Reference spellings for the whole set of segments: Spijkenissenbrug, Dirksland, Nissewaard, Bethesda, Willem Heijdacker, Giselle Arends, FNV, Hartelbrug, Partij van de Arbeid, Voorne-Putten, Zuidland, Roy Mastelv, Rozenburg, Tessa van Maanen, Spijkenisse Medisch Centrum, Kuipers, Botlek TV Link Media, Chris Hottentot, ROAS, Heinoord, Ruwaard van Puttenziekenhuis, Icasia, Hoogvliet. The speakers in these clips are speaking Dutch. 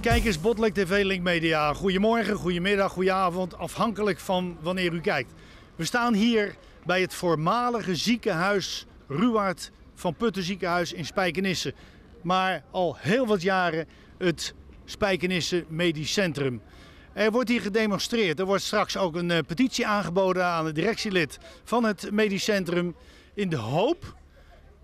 Kijkers Botlek TV Link Media, goedemorgen, goedemiddag, goedenavond, afhankelijk van wanneer u kijkt. We staan hier bij het voormalige ziekenhuis Ruwaard van Puttenziekenhuis in Spijkenisse. Maar al heel wat jaren het Spijkenisse Medisch Centrum. Er wordt hier gedemonstreerd. Er wordt straks ook een petitie aangeboden aan het directielid van het Medisch Centrum. In de hoop,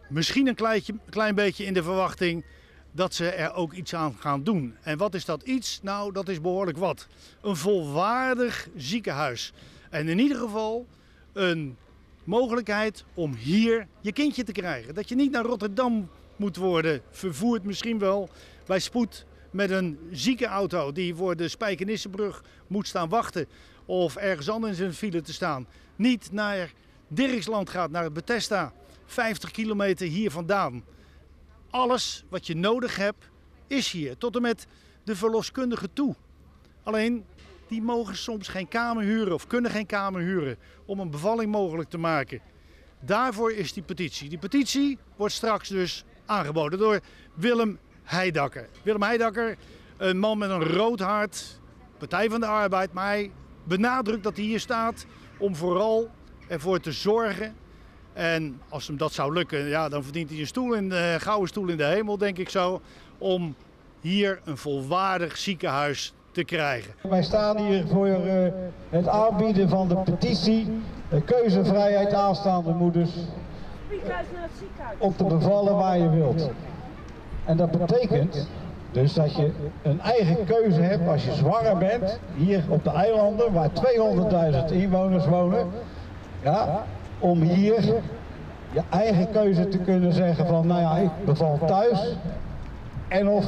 misschien een klein beetje in de verwachting, dat ze er ook iets aan gaan doen. En wat is dat iets? Nou, dat is behoorlijk wat. Een volwaardig ziekenhuis. En in ieder geval een mogelijkheid om hier je kindje te krijgen. Dat je niet naar Rotterdam moet worden vervoerd, misschien wel bij spoed met een ziekenauto die voor de Spijkenissenbrug moet staan wachten of ergens anders in een file te staan. Niet naar Dirksland gaat, naar Bethesda, 50 kilometer hier vandaan. Alles wat je nodig hebt is hier, tot en met de verloskundigen toe. Alleen, die mogen soms geen kamer huren of kunnen geen kamer huren om een bevalling mogelijk te maken. Daarvoor is die petitie. Die petitie wordt straks dus aangeboden door Willem Heijdacker. Willem Heijdacker, een man met een rood hart, Partij van de Arbeid, maar hij benadrukt dat hij hier staat om vooral ervoor te zorgen. En als hem dat zou lukken, ja, dan verdient hij een gouden stoel in de hemel, denk ik zo, om hier een volwaardig ziekenhuis te krijgen. Wij staan hier voor het aanbieden van de petitie, keuzevrijheid aanstaande moeders, om te bevallen waar je wilt. En dat betekent dus dat je een eigen keuze hebt als je zwanger bent, hier op de eilanden waar 200.000 inwoners wonen, ja, om hier je eigen keuze te kunnen zeggen van, nou ja, ik beval thuis en of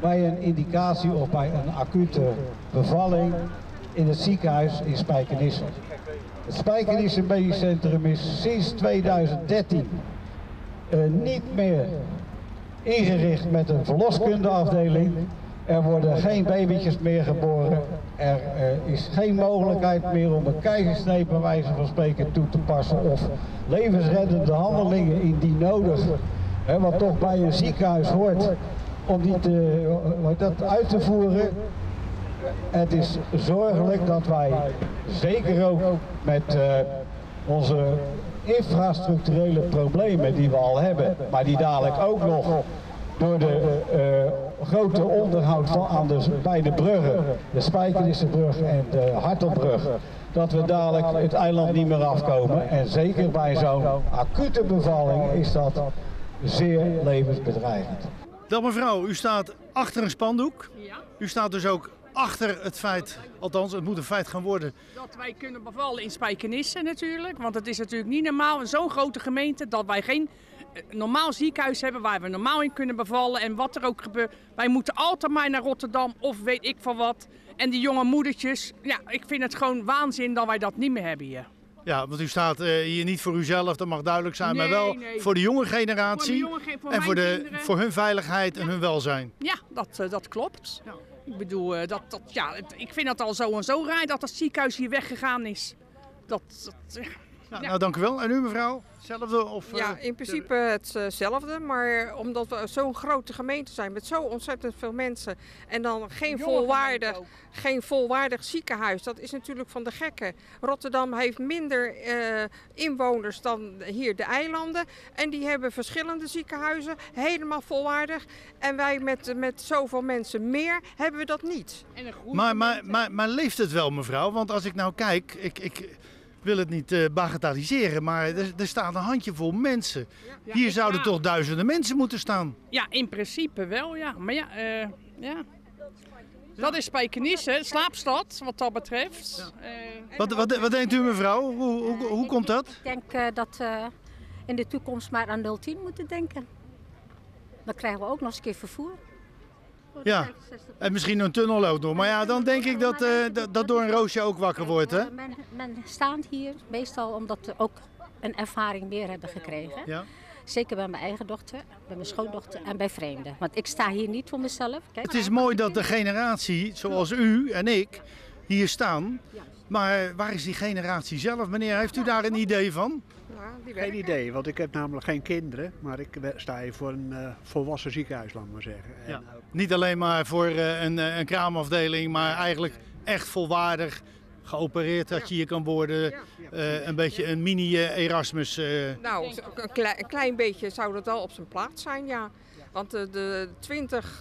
bij een indicatie of bij een acute bevalling in het ziekenhuis in Spijkenisse. Het Spijkenisse Medisch Centrum is sinds 2013 niet meer ingericht met een verloskundeafdeling. Er worden geen babytjes meer geboren. Er is geen mogelijkheid meer om een keizersnee bij wijze van spreken toe te passen of levensreddende handelingen indien nodig, hè, wat toch bij een ziekenhuis hoort, om die dat uit te voeren. Het is zorgelijk dat wij, zeker ook met onze infrastructurele problemen die we al hebben, maar die dadelijk ook nog door de grote onderhoud van aan beide bruggen, de Spijkenissenbrug en de Hartelbrug, dat we dadelijk het eiland niet meer afkomen. En zeker bij zo'n acute bevalling is dat zeer levensbedreigend. Dan mevrouw, u staat achter een spandoek. U staat dus ook achter het feit, althans het moet een feit gaan worden, dat wij kunnen bevallen in Spijkenisse natuurlijk. Want het is natuurlijk niet normaal in zo'n grote gemeente dat wij geen normaal ziekenhuis hebben waar we normaal in kunnen bevallen en wat er ook gebeurt. Wij moeten altijd maar naar Rotterdam of weet ik van wat. En die jonge moedertjes, ja, ik vind het gewoon waanzin dat wij dat niet meer hebben hier. Ja, want u staat hier niet voor uzelf, dat mag duidelijk zijn, nee, maar wel voor de jonge generatie en voor hun veiligheid, ja, en hun welzijn. Ja, dat klopt. Ja. Ik bedoel, ja, ik vind dat al zo en zo raar dat het ziekenhuis hier weggegaan is. Nou, ja. Nou, dank u wel. En u mevrouw? Hetzelfde? Of, ja, in principe hetzelfde. Maar omdat we zo'n grote gemeente zijn met zo ontzettend veel mensen en dan geen volwaardig ziekenhuis, dat is natuurlijk van de gekken. Rotterdam heeft minder inwoners dan hier de eilanden. En die hebben verschillende ziekenhuizen, helemaal volwaardig. En wij met zoveel mensen meer hebben we dat niet. En een groep maar leeft het wel mevrouw? Want als ik nou kijk, ik wil het niet bagatelliseren, maar er staat een handjevol mensen. Ja. Hier zouden toch duizenden mensen moeten staan? Ja, in principe wel, ja. Maar ja, ja. Dat is Spijkenisse, slaapstad, wat dat betreft. Ja. Wat denkt u mevrouw? Hoe komt dat? Ik denk dat we in de toekomst maar aan 010 moeten denken. Dan krijgen we ook nog eens een keer vervoer. Ja, en misschien een tunnel ook nog. Maar ja, dan denk ik dat, dat door een roosje ook wakker wordt. Hè? Men staat hier meestal omdat we ook een ervaring meer hebben gekregen. Ja. Zeker bij mijn eigen dochter, bij mijn schoondochter en bij vreemden. Want ik sta hier niet voor mezelf. Kijk. Het is mooi dat de generatie zoals u en ik hier staan. Maar waar is die generatie zelf? Meneer, heeft u daar een idee van? Geen idee, want ik heb namelijk geen kinderen, maar ik sta hier voor een volwassen ziekenhuis, laat maar zeggen. En ja. Niet alleen maar voor een kraamafdeling, maar eigenlijk echt volwaardig geopereerd dat je hier kan worden. Een beetje een mini-Erasmus. Nou, een klein beetje zou dat wel op zijn plaats zijn, ja. Want de 20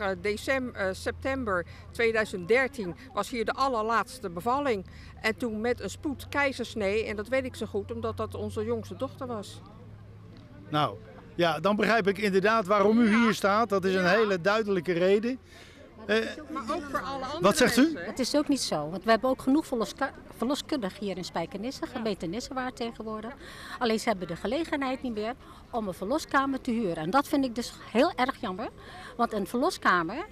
september 2013 was hier de allerlaatste bevalling. En toen met een spoed keizersnee. En dat weet ik zo goed, omdat dat onze jongste dochter was. Nou, ja, dan begrijp ik inderdaad waarom u hier staat. Dat is een hele duidelijke reden. Maar ook voor alle andere. Wat zegt u? Het is ook niet zo. Want we hebben ook genoeg verloskundigen hier in Spijkenisse, gemeente Nissewaard tegenwoordig. Alleen ze hebben de gelegenheid niet meer om een verloskamer te huren. En dat vind ik dus heel erg jammer. Want een verloskamer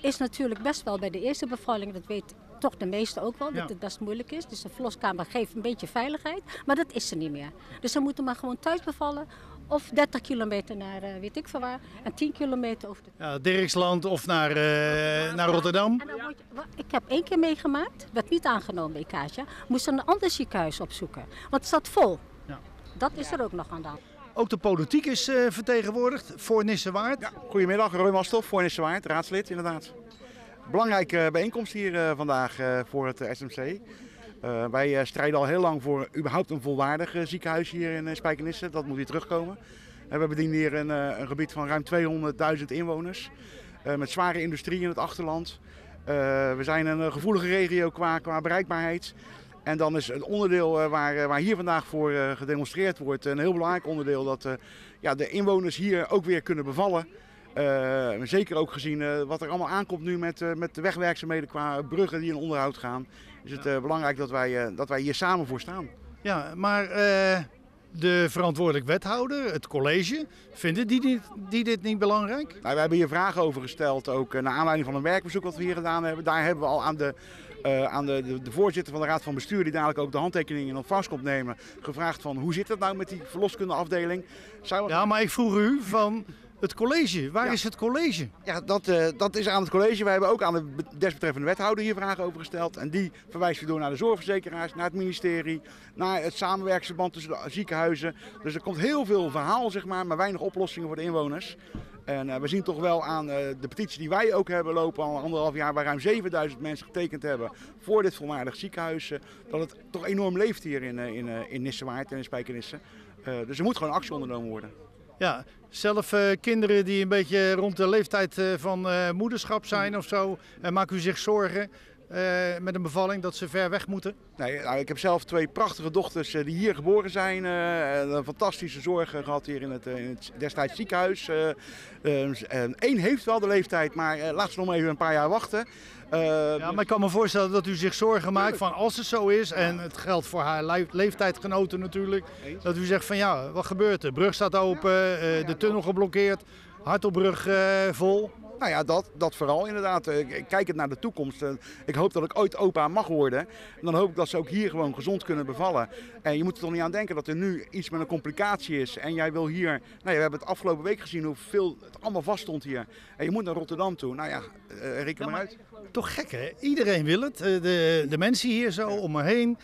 is natuurlijk best wel bij de eerste bevalling, dat weet toch de meesten ook wel, dat het best moeilijk is. Dus een verloskamer geeft een beetje veiligheid, maar dat is er niet meer. Dus ze moeten maar gewoon thuis bevallen. Of 30 kilometer naar weet ik van waar en 10 kilometer over Dirksland of naar Rotterdam. En dan ik heb 1 keer meegemaakt, werd niet aangenomen bij Kaatje, moest een ander ziekenhuis opzoeken. Want het zat vol. Ja. Dat is er ook nog aan de hand. Ook de politiek is vertegenwoordigd, Voorne-Putten. Ja, goedemiddag, Roy Mastelv, Voorne-Putten, raadslid inderdaad. Belangrijke bijeenkomst hier vandaag voor het SMC. Wij strijden al heel lang voor überhaupt een volwaardig ziekenhuis hier in Spijkenisse. Dat moet weer terugkomen. We bedienen hier een gebied van ruim 200.000 inwoners. Met zware industrie in het achterland. We zijn een gevoelige regio qua bereikbaarheid. En dan is het onderdeel waar hier vandaag voor gedemonstreerd wordt een heel belangrijk onderdeel. Dat de inwoners hier ook weer kunnen bevallen. Zeker ook gezien wat er allemaal aankomt nu met de wegwerkzaamheden qua bruggen die in onderhoud gaan. Is het belangrijk dat wij hier samen voor staan. Ja, maar de verantwoordelijk wethouder, het college, vinden die dit niet belangrijk? Nou, we hebben hier vragen over gesteld, ook naar aanleiding van een werkbezoek wat we hier gedaan hebben. Daar hebben we al aan de voorzitter van de Raad van Bestuur, die dadelijk ook de handtekeningen in ontvangst komt nemen, gevraagd van hoe zit het nou met die verloskundeafdeling? Ja, maar ik vroeg u van... Het college, waar is het college? Ja, dat is aan het college. Wij hebben ook aan de desbetreffende wethouder hier vragen over gesteld. En die verwijst weer door naar de zorgverzekeraars, naar het ministerie, naar het samenwerksverband tussen de ziekenhuizen. Dus er komt heel veel verhaal, zeg maar weinig oplossingen voor de inwoners. En we zien toch wel aan de petitie die wij ook hebben lopen al 1,5 jaar, waar ruim 7000 mensen getekend hebben voor dit volwaardig ziekenhuis, dat het toch enorm leeft hier in Nissewaard en in Spijkenisse. Dus er moet gewoon actie ondernomen worden. Ja, zelf kinderen die een beetje rond de leeftijd van moederschap zijn of zo, maakt u zich zorgen met een bevalling dat ze ver weg moeten? Nee, nou, ik heb zelf 2 prachtige dochters die hier geboren zijn. Een fantastische zorg gehad hier in het destijds ziekenhuis. Eén heeft wel de leeftijd, maar laat ze nog even een paar jaar wachten. Maar ik kan me voorstellen dat u zich zorgen maakt van als het zo is, en het geldt voor haar leeftijdgenoten natuurlijk, dat u zegt van ja, wat gebeurt er? De brug staat open, de tunnel geblokkeerd, Hartelbrug vol. Nou ja, dat vooral inderdaad. Kijkend naar de toekomst. Ik hoop dat ik ooit opa mag worden. En dan hoop ik dat ze ook hier gewoon gezond kunnen bevallen. En je moet er toch niet aan denken dat er nu iets met een complicatie is. En jij wil hier... Nou ja, we hebben het afgelopen week gezien hoeveel het allemaal vast stond hier. En je moet naar Rotterdam toe. Nou ja, reken maar uit. Toch gek hè? Iedereen wil het. De mensen hier zo om me heen.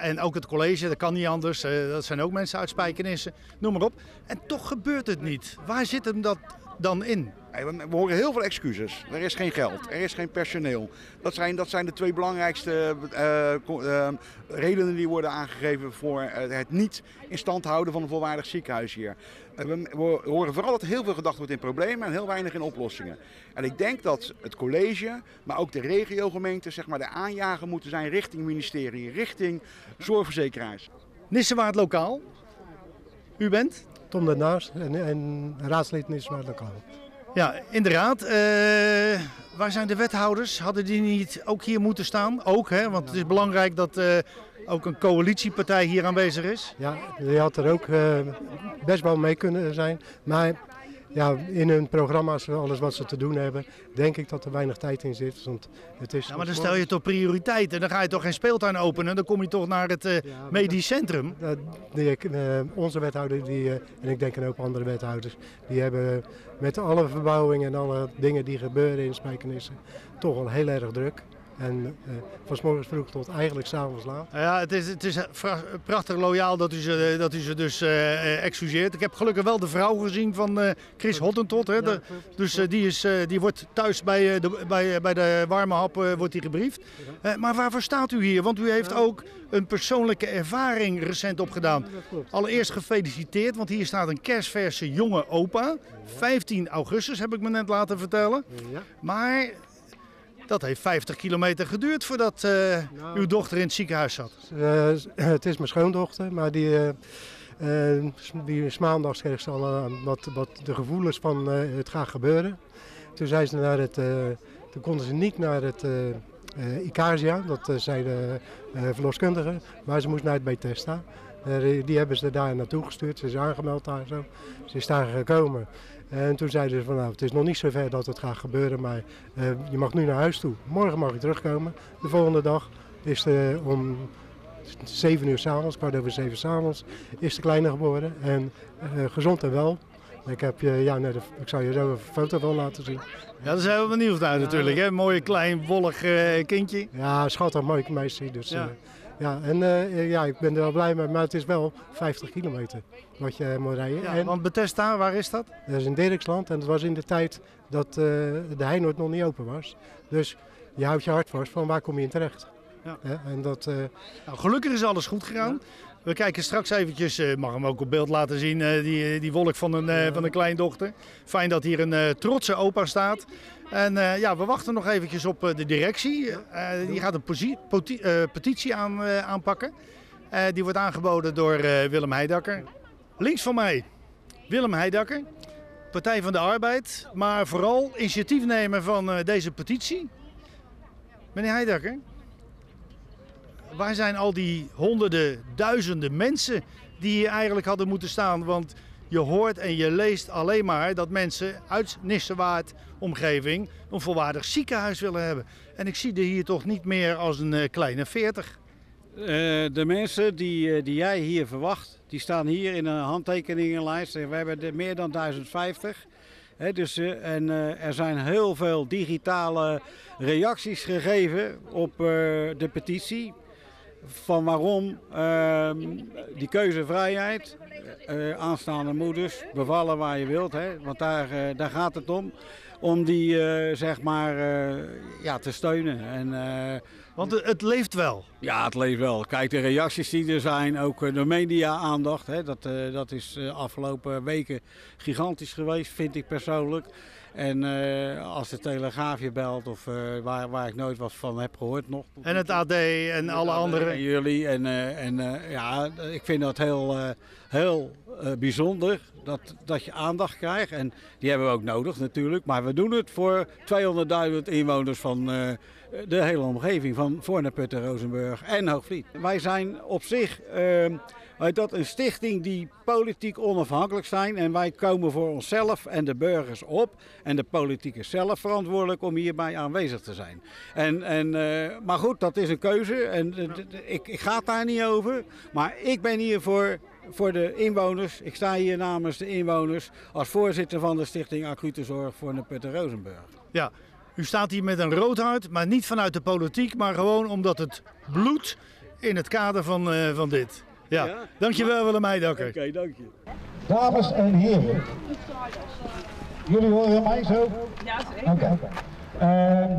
En ook het college, dat kan niet anders. Dat zijn ook mensen uit Spijkenisse. Noem maar op. En toch gebeurt het niet. Waar zit hem dat dan in? We horen heel veel excuses. Er is geen geld, er is geen personeel. Dat zijn de 2 belangrijkste redenen die worden aangegeven voor het niet in stand houden van een volwaardig ziekenhuis hier. We horen vooral dat heel veel gedacht wordt in problemen en heel weinig in oplossingen. En ik denk dat het college, maar ook de regiogemeenten, zeg maar, de aanjager moeten zijn richting ministerie, richting zorgverzekeraars. Nissewaard lokaal, u bent? Tom daarnaast en raadslid Nissewaard lokaal. Ja, inderdaad. Waar zijn de wethouders? Hadden die niet ook hier moeten staan? Ook, hè? Want het is belangrijk dat ook een coalitiepartij hier aanwezig is. Ja, die had er ook best wel mee kunnen zijn. Maar ja, in hun programma's, alles wat ze te doen hebben, denk ik dat er weinig tijd in zit. Want het is maar dan stel je toch prioriteiten. Dan ga je toch geen speeltuin openen. Dan kom je toch naar het medisch centrum. Onze wethouder en ik denk een hoop andere wethouders, die hebben met alle verbouwingen en alle dingen die gebeuren in Spijkenisse toch al heel erg druk. En van 's morgens vroeg tot eigenlijk 's avonds laat. Ja, het is prachtig loyaal dat u ze dus excuseert. Ik heb gelukkig wel de vrouw gezien van Chris Hottentot. Hè? Ja, dus die wordt thuis bij de warme hap wordt die gebriefd. Maar waarvoor staat u hier? Want u heeft ook een persoonlijke ervaring recent opgedaan. Allereerst gefeliciteerd, want hier staat een kerstverse jonge opa. 15 augustus heb ik me net laten vertellen. Maar dat heeft 50 kilometer geduurd voordat uw dochter in het ziekenhuis zat. Het is mijn schoondochter, maar die is maandags kreeg ze al wat de gevoelens van het gaat gebeuren. Toen zijn ze toen konden ze niet naar het Icasia, dat zei de verloskundige, maar ze moest naar het Bethesda. Die hebben ze daar naartoe gestuurd, ze is aangemeld daar zo. Ze is daar gekomen. En toen zeiden ze van nou, het is nog niet zo ver dat het gaat gebeuren, maar je mag nu naar huis toe. Morgen mag je terugkomen. De volgende dag is om 7 uur 's avonds, kwart over 7 's avonds, is de kleine geboren. En gezond en wel. Ik heb ik zal je zo een foto van laten zien. Ja, daar zijn we benieuwd naar natuurlijk. Hè? Mooi klein, wollig kindje. Ja, schattig, mooi meisje. Dus, ik ben er wel blij mee, maar het is wel 50 kilometer wat je moet rijden. Ja, en, want Bethesda, waar is dat? Dat is in Dirksland en dat was in de tijd dat de Heinoord nog niet open was. Dus je houdt je hart vast van waar kom je in terecht. Ja. En dat, gelukkig is alles goed gegaan. Ja. We kijken straks eventjes, ik mag hem ook op beeld laten zien, die wolk van een kleindochter. Fijn dat hier een trotse opa staat. En we wachten nog eventjes op de directie. Die gaat een petitie aanpakken. Die wordt aangeboden door Willem Heijdacker. Links van mij, Willem Heijdacker, Partij van de Arbeid. Maar vooral initiatiefnemer van deze petitie. Meneer Heijdacker, waar zijn al die honderden, duizenden mensen die hier eigenlijk hadden moeten staan? Want je hoort en je leest alleen maar dat mensen uit Nissewaard omgeving een volwaardig ziekenhuis willen hebben. En ik zie er hier toch niet meer als een kleine 40. De mensen die jij hier verwacht, die staan hier in een handtekeningenlijst. We hebben er meer dan 1050. He, dus, er zijn heel veel digitale reacties gegeven op de petitie. Van waarom die keuzevrijheid, aanstaande moeders, bevallen waar je wilt, hè, want daar gaat het om. Om die te steunen. Want het leeft wel. Ja, het leeft wel. Kijk, de reacties die er zijn, ook de media-aandacht. Dat is de afgelopen weken gigantisch geweest, vind ik persoonlijk. En als de Telegraaf je belt, of waar ik nooit wat van heb gehoord nog. En het AD en alle anderen. En jullie. Ik vind dat heel bijzonder dat je aandacht krijgt. En die hebben we ook nodig natuurlijk. Maar we doen het voor 200.000 inwoners van de hele omgeving. Van Voorne-Putten, Rozenburg en Hoogvliet. Wij zijn op zich een stichting die politiek onafhankelijk zijn. En wij komen voor onszelf en de burgers op. En de politiek is zelf verantwoordelijk om hierbij aanwezig te zijn. Maar goed, dat is een keuze. Ik ga het daar niet over. Maar ik ben hier voor de inwoners. Ik sta hier namens de inwoners als voorzitter van de Stichting Acute Zorg Voorne-Putten Rozenburg. Ja, u staat hier met een rood hart, maar niet vanuit de politiek, maar gewoon omdat het bloedt in het kader van dit. Ja, dankjewel Willem Heijdacker. Oké, dank je. Dames en heren, jullie horen mij zo? Ja, zeker. Okay.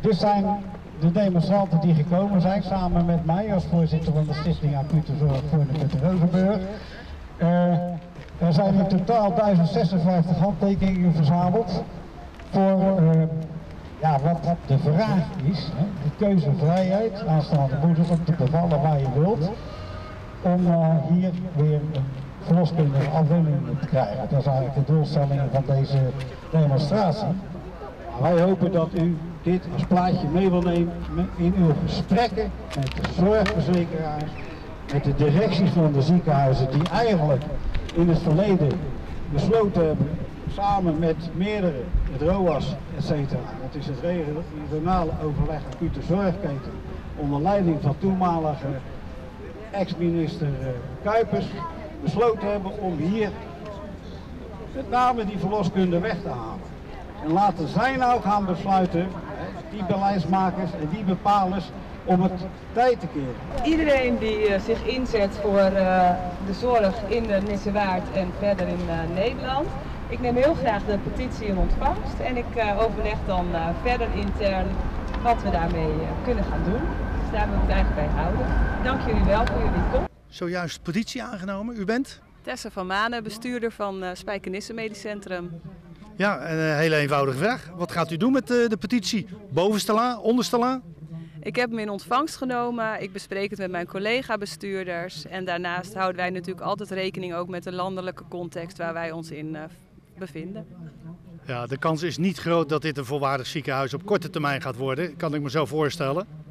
Dit zijn de demonstranten die gekomen zijn, samen met mij als voorzitter van de Stichting Acute Zorg Voorne-Putten Rozenburg. Er zijn in totaal 1056 handtekeningen verzameld voor wat de vraag is, hè, de keuzevrijheid, aanstaande moeders om te bevallen waar je wilt, om hier weer een verloskundige afdeling te krijgen. Dat is eigenlijk de doelstelling van deze demonstratie. Wij hopen dat u dit als plaatje mee wil nemen in uw gesprekken met de zorgverzekeraars, met de directies van de ziekenhuizen die eigenlijk in het verleden besloten hebben, samen met meerdere, het ROAS, etc. Dat is het regionale overleg acute zorgketen onder leiding van toenmalige ex-minister Kuipers, besloten hebben om hier met name die verloskunde weg te halen. En laten zij nou gaan besluiten, die beleidsmakers en die bepalers om het tijd te keren. Iedereen die zich inzet voor de zorg in de Nissewaard en verder in Nederland. Ik neem heel graag de petitie in ontvangst en ik overleg dan verder intern wat we daarmee kunnen gaan doen. Dus daar wil ik het eigenlijk bij houden. Dank jullie wel voor jullie komst. Zojuist petitie aangenomen. U bent? Tessa van Maanen, bestuurder van Spijkenisse Medisch Centrum. Ja, een hele eenvoudige vraag. Wat gaat u doen met de petitie? Bovenste la, onderste la? Ik heb hem in ontvangst genomen. Ik bespreek het met mijn collega-bestuurders. En daarnaast houden wij natuurlijk altijd rekening ook met de landelijke context waar wij ons in bevinden. Ja, de kans is niet groot dat dit een volwaardig ziekenhuis op korte termijn gaat worden. Kan ik me zo voorstellen.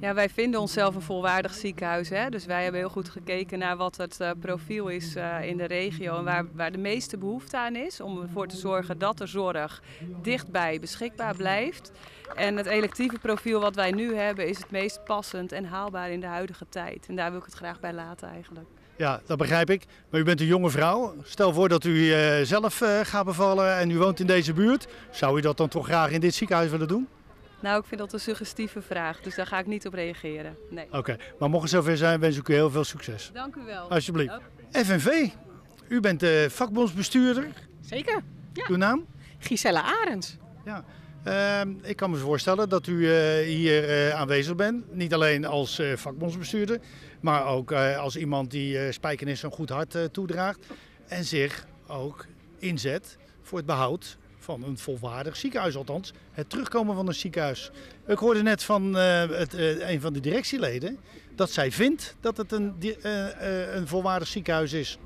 Ja, wij vinden onszelf een volwaardig ziekenhuis, hè? Dus wij hebben heel goed gekeken naar wat het profiel is in de regio en waar de meeste behoefte aan is. Om ervoor te zorgen dat de zorg dichtbij beschikbaar blijft. En het electieve profiel wat wij nu hebben is het meest passend en haalbaar in de huidige tijd. En daar wil ik het graag bij laten eigenlijk. Ja, dat begrijp ik. Maar u bent een jonge vrouw. Stel voor dat u zelf gaat bevallen en u woont in deze buurt. Zou u dat dan toch graag in dit ziekenhuis willen doen? Nou, ik vind dat een suggestieve vraag, dus daar ga ik niet op reageren. Nee. Oké, maar mocht het zover zijn, wens ik u heel veel succes. Dank u wel. Alsjeblieft. Okay. FNV, u bent de vakbondsbestuurder. Zeker. Ja. Uw naam? Giselle Arends. Ja. Ik kan me voorstellen dat u hier aanwezig bent. Niet alleen als vakbondsbestuurder, maar ook als iemand die Spijkenisse een goed hart toedraagt. En zich ook inzet voor het behoud van een volwaardig ziekenhuis, althans het terugkomen van een ziekenhuis. Ik hoorde net van een van de directieleden dat zij vindt dat het een volwaardig ziekenhuis is.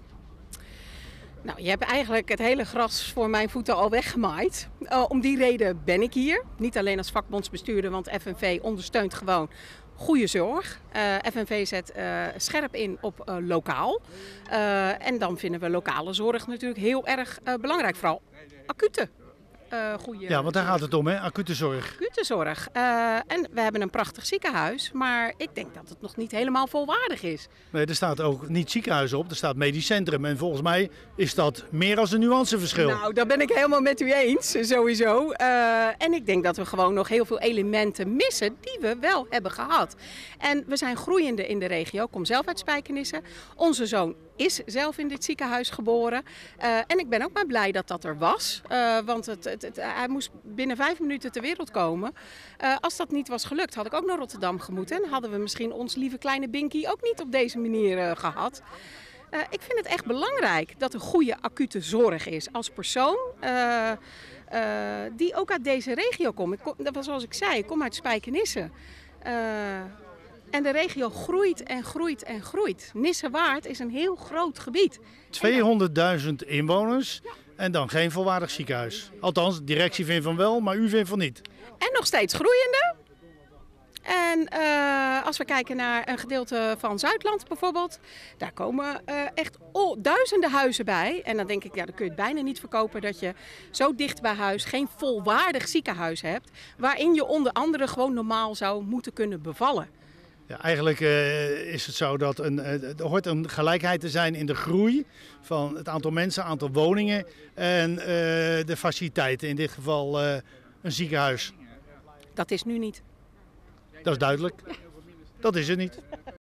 Nou, je hebt eigenlijk het hele gras voor mijn voeten al weggemaaid. Om die reden ben ik hier. Niet alleen als vakbondsbestuurder, want FNV ondersteunt gewoon goede zorg. FNV zet scherp in op lokaal. En dan vinden we lokale zorg natuurlijk heel erg belangrijk, vooral acute. Ja, want daar gaat het om, hè? Acute zorg. Acute zorg. En we hebben een prachtig ziekenhuis, maar ik denk dat het nog niet helemaal volwaardig is. Nee, er staat ook niet ziekenhuis op, er staat medisch centrum. En volgens mij is dat meer als een nuanceverschil. Nou, dat ben ik helemaal met u eens, sowieso. En ik denk dat we gewoon nog heel veel elementen missen die we wel hebben gehad. En we zijn groeiende in de regio. Ik kom zelf uit Spijkenisse. Onze zoon is zelf in dit ziekenhuis geboren. En ik ben ook maar blij dat dat er was. Want hij moest binnen 5 minuten ter wereld komen. Als dat niet was gelukt, had ik ook naar Rotterdam gemoeten. En hadden we misschien ons lieve kleine Binky ook niet op deze manier gehad. Ik vind het echt belangrijk dat er goede acute zorg is. Als persoon die ook uit deze regio komt. Zoals ik zei, ik kom uit Spijkenisse. En de regio groeit en groeit en groeit. Nissewaard is een heel groot gebied. 200.000 inwoners en dan geen volwaardig ziekenhuis. Althans, de directie vindt van wel, maar u vindt van niet. En nog steeds groeiende. En als we kijken naar een gedeelte van Zuidland bijvoorbeeld, daar komen echt duizenden huizen bij. En dan denk ik, ja, dan kun je het bijna niet verkopen dat je zo dicht bij huis geen volwaardig ziekenhuis hebt. Waarin je onder andere gewoon normaal zou moeten kunnen bevallen. Ja, eigenlijk is het zo dat er hoort een gelijkheid te zijn in de groei van het aantal mensen, het aantal woningen en de faciliteiten. In dit geval een ziekenhuis. Dat is nu niet. Dat is duidelijk. Dat is het niet.